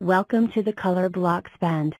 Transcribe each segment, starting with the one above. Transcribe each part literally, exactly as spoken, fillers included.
Welcome to the Colourblocks band.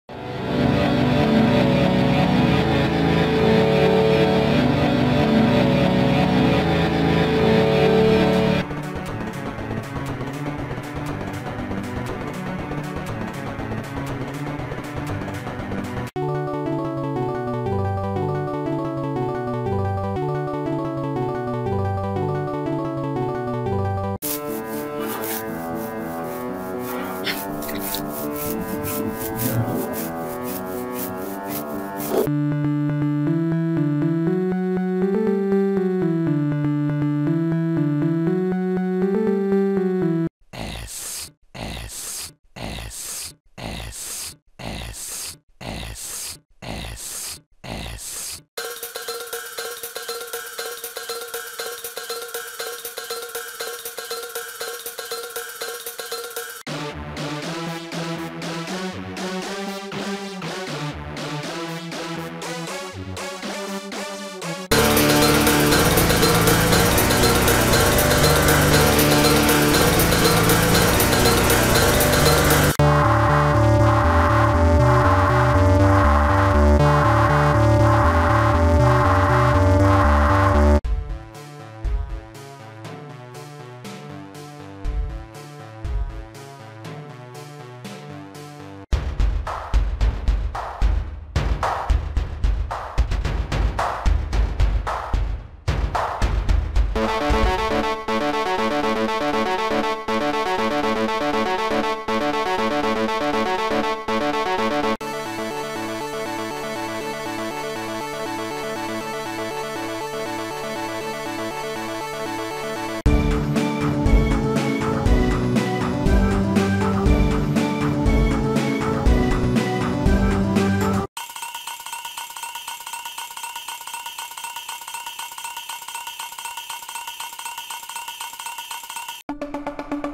You